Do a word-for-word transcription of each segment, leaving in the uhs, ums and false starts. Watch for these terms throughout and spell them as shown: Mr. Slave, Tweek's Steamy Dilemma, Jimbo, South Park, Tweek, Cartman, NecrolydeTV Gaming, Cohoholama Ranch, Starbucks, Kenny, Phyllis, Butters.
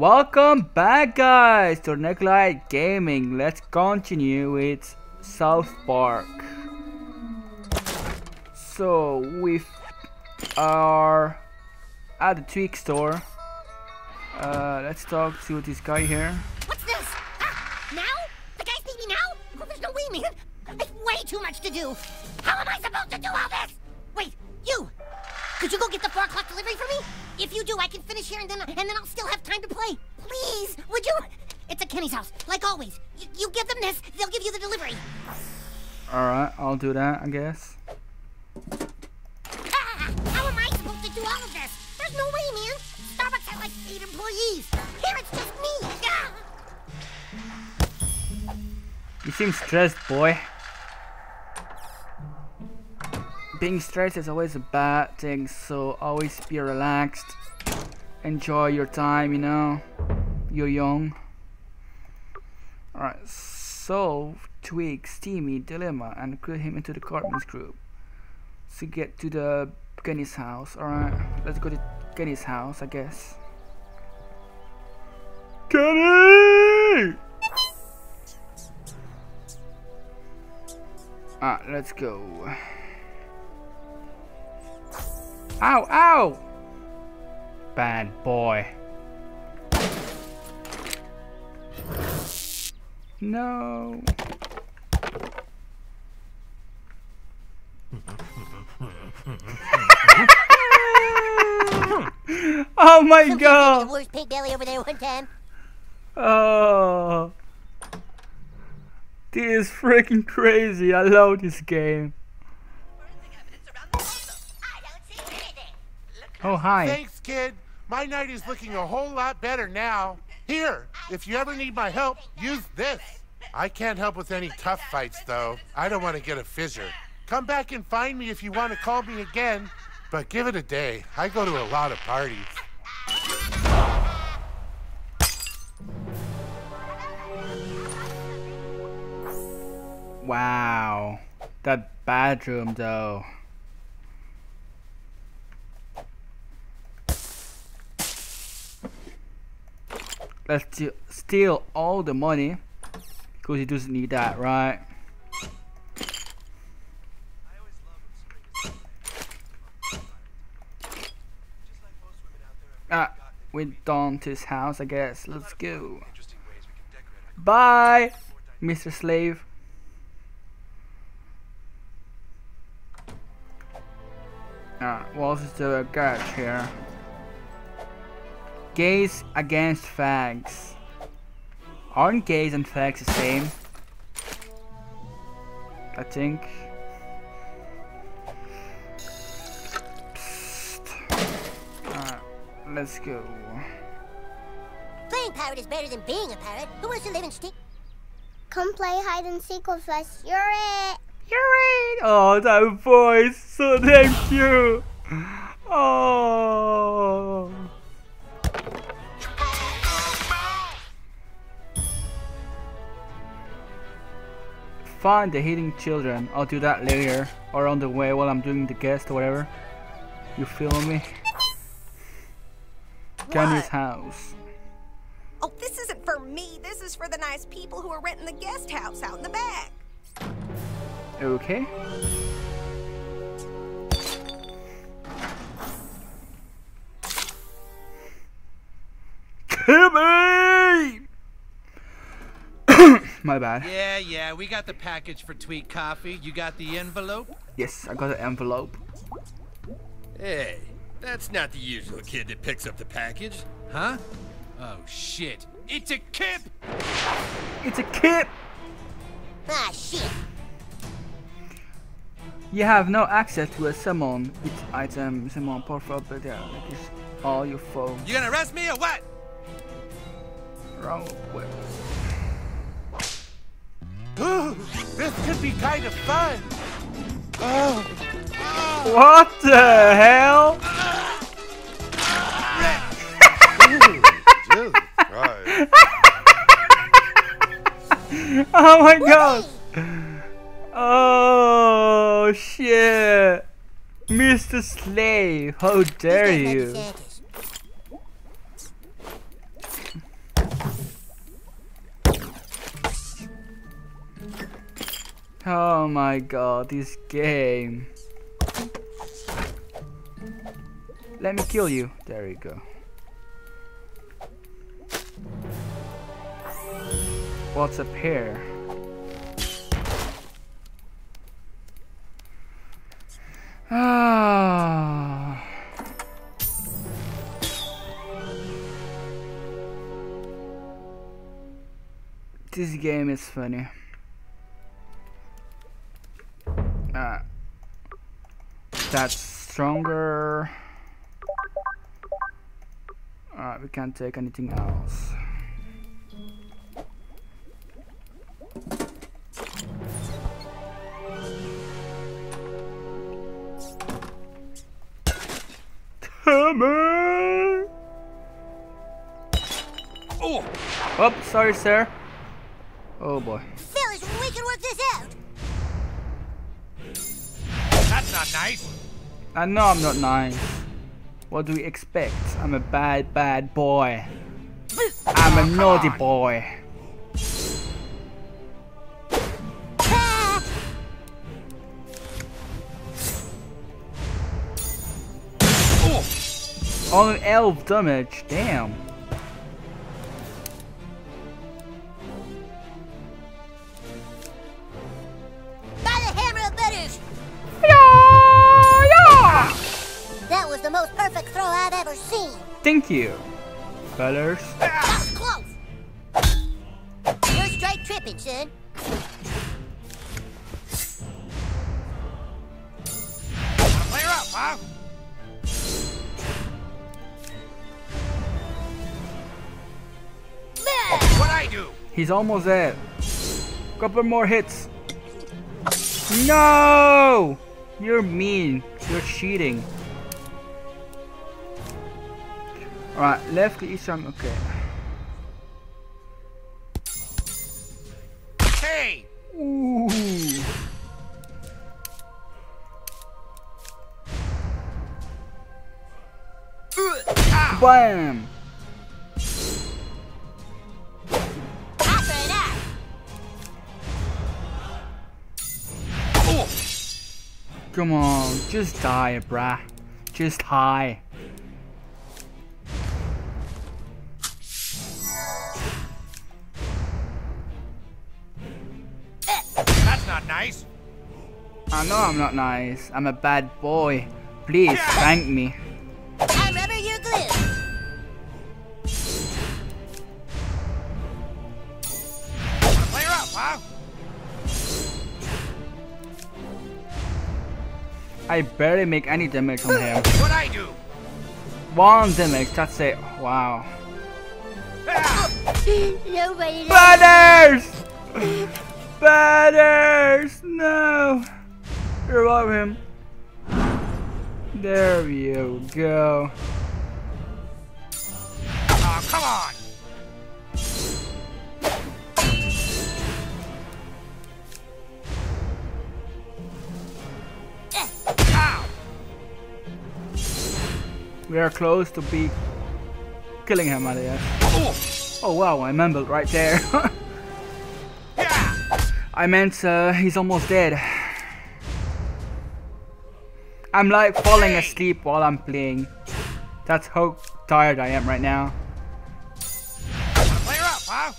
Welcome back, guys, to NecrolydeTV Gaming. Let's continue with South Park. So we are at the Tweek store. Uh, let's talk to this guy here. What's this? Ah, now? The guy's beat me now? Oh, there's no way, man. It's way too much to do. How am I supposed to do all this? Wait, you. Could you go get the four o'clock delivery for me? If you do, I can finish here and then and then I'll still have time to play. Please, would you? It's at Kenny's house, like always. You, you give them this, they'll give you the delivery. All right, I'll do that, I guess. Ah, how am I supposed to do all of this? There's no way, man. Starbucks has like eight employees. Here it's just me. Ah. You seem stressed, boy. Being stressed is always a bad thing, so always be relaxed. Enjoy your time, you know. You're young. Alright, solve Tweek's Steamy Dilemma and recruit him into the Cartman's group. So get to the Kenny's house. Alright, let's go to Kenny's house, I guess. Kenny! Alright, let's go. Ow, ow! Bad boy. No. Oh my Some god! The worst pig belly over there one time. Oh, this is freaking crazy. I love this game. Oh, hi. Thanks, kid. My night is looking a whole lot better now. Here, if you ever need my help, use this. I can't help with any tough fights, though. I don't want to get a fissure. Come back and find me if you want to call me again. But give it a day. I go to a lot of parties. Wow. That bathroom, though. Let's steal all the money because he doesn't need that, right? Ah, we donned his house, I guess. Let's go. Bye, Mister Slave. Ah, what's the garage here? Gays against fags. Aren't gays and fags the same? I think. Alright, let's go. Playing pirate is better than being a pirate. Who wants to live in stick? Come play hide and seek with us. You're it. You're it. Oh, that voice. So damn cute. Oh. Find the hidden children. I'll do that later or on the way while I'm doing the guest or whatever. You feel me? Kenny's house. Oh, this isn't for me. This is for the nice people who are renting the guest house out in the back. Okay. Kimmy! My bad. Yeah, yeah, we got the package for Tweek Coffee. You got the envelope? Yes, I got the envelope. Hey, that's not the usual kid that picks up the package. Huh? Oh, shit. It's a kip! It's a kip! Ah, shit. You have no access to a summon. It's item, summon, por favor, there. It's all your phone. You gonna arrest me or what? Wrong way. Ooh, this could be kind of fun. Oh. Oh. What the hell? Oh my god. Oh shit. Mister Slave, how dare you? Oh my god, this game. Let me kill you. There you go. What's up here? Ah. This game is funny. Ah. That's stronger. Alright, we can't take anything else. Hammer! Oh! Oh, sorry, sir. Oh boy. Phyllis, we can work this out. That's not nice. I know I'm not nice. What do we expect? I'm a bad, bad boy. I'm a naughty boy. Only elf damage, damn. By the hammer of Butters! Yeah, yeah! That was the most perfect throw I've ever seen. Thank you, Butters. That was close. You're straight tripping, son. Wanna clear up, huh? He's almost there. Couple more hits. No! You're mean. You're cheating. Alright, left click each time. Okay. Hey! Ooh. Bam! Come on, just die, brah. Just die. That's not nice. I know I'm not nice. I'm a bad boy. Please, thank me. I remember your glitch. Clear up, huh? I barely make any damage on him. What I do? One damage. That's it. Wow. Nobody Butters! Butters! No! Revive him. There you go. Oh, come on! We are close to be killing him out of here. Oh, oh wow, I mumbled right there. Yeah. I meant uh, he's almost dead. I'm like falling asleep while I'm playing. That's how tired I am right now. Clear up, huh?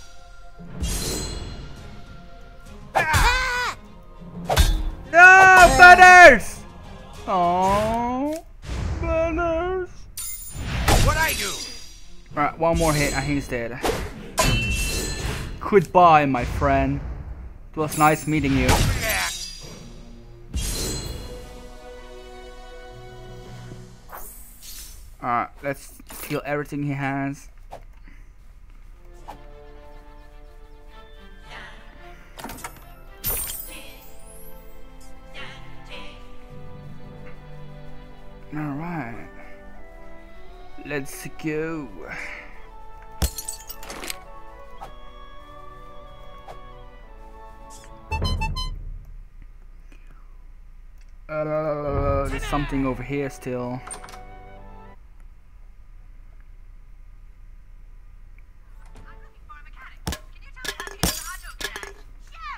Ah. No, Butters! Oh, Butters. What I do? Alright, one more hit and he's dead. Goodbye, my friend. It was nice meeting you. Yeah. Alright, let's steal everything he has. Alright. Let's go. Uh, there's something over here still.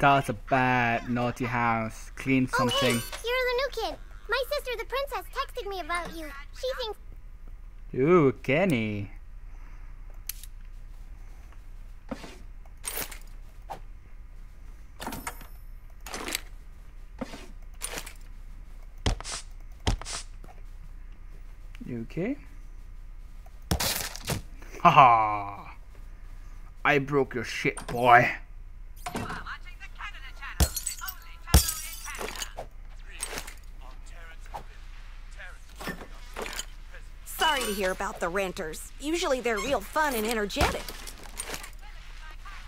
Scarlet's a bad, naughty house. Clean something. Oh, hey, you're the new kid. My sister, the princess, texted me about you. She thinks... Ooh, Kenny. Okay. Haha! I broke your shit, boy. You are watching the Canada Channel, the only channel in Canada. Sorry to hear about the renters. Usually they're real fun and energetic.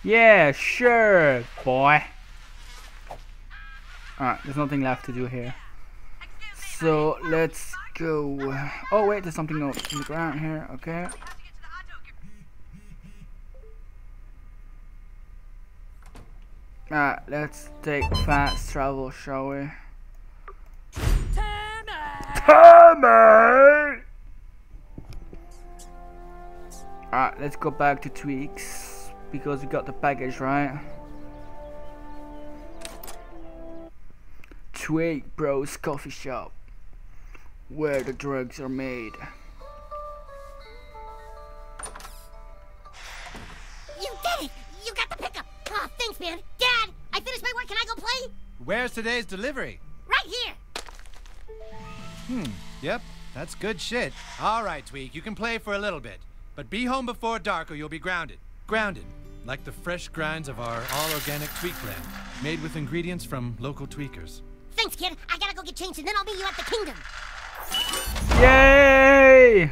Yeah, sure, boy. Alright, there's nothing left to do here. So let's go. Oh wait, there's something on the ground here. Okay. Alright, let's take fast travel, shall we? Tommy! Alright, let's go back to Tweek's because we got the package, right? Tweek Bros Coffee Shop, where the drugs are made. You did it! You got the pickup! Oh, thanks, man. Dad, I finished my work. Can I go play? Where's today's delivery? Right here. Hmm. Yep. That's good shit. All right, Tweek. You can play for a little bit, but be home before dark or you'll be grounded. Grounded, like the fresh grinds of our all-organic Tweek blend, made with ingredients from local tweakers. Thanks, kid. I gotta go get changed, and then I'll meet you at the kingdom. Yay!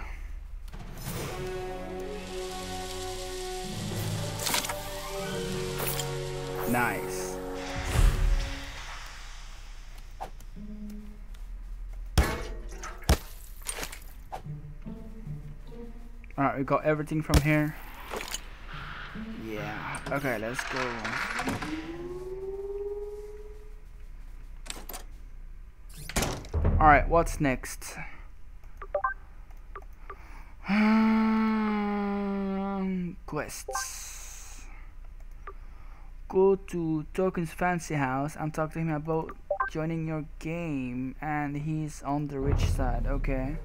Nice. Alright, we got everything from here. Yeah. Okay, let's go. Alright, what's next? Um, quests. Go to Token's fancy house and talk to him about joining your game, and he's on the rich side, okay.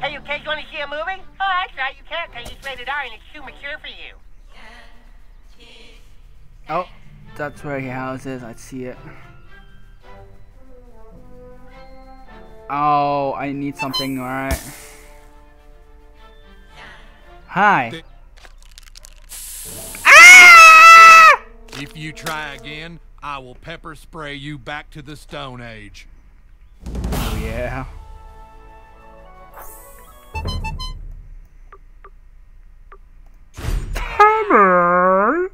Hey, you kids want to see a movie? Oh, that's right, you can't because it's rated R and it's too mature for you. Oh, that's where his house is, I see it. Oh, I need something, alright. Hi. Ah! If you try again, I will pepper spray you back to the Stone Age. Oh yeah. Hammer!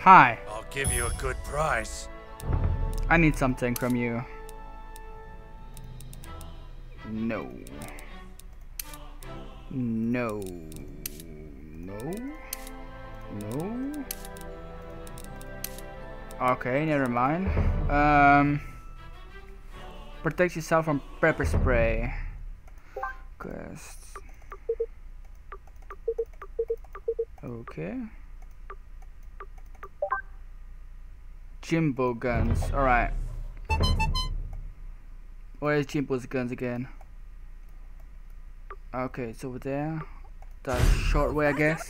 Hi. I'll give you a good price. I need something from you. No. No. No. No. Okay, never mind. Um, protect yourself from pepper spray. Quests. Okay. Jimbo guns, alright. Where is Jimbo's guns again? Okay, it's over there. That's a short way, I guess.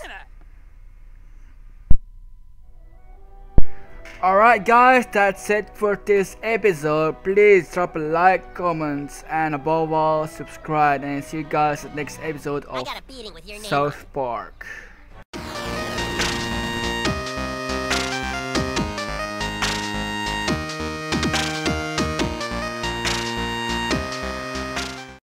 Alright guys, that's it for this episode. Please drop a like, comments, and above all, subscribe. And see you guys at the next episode of South Park.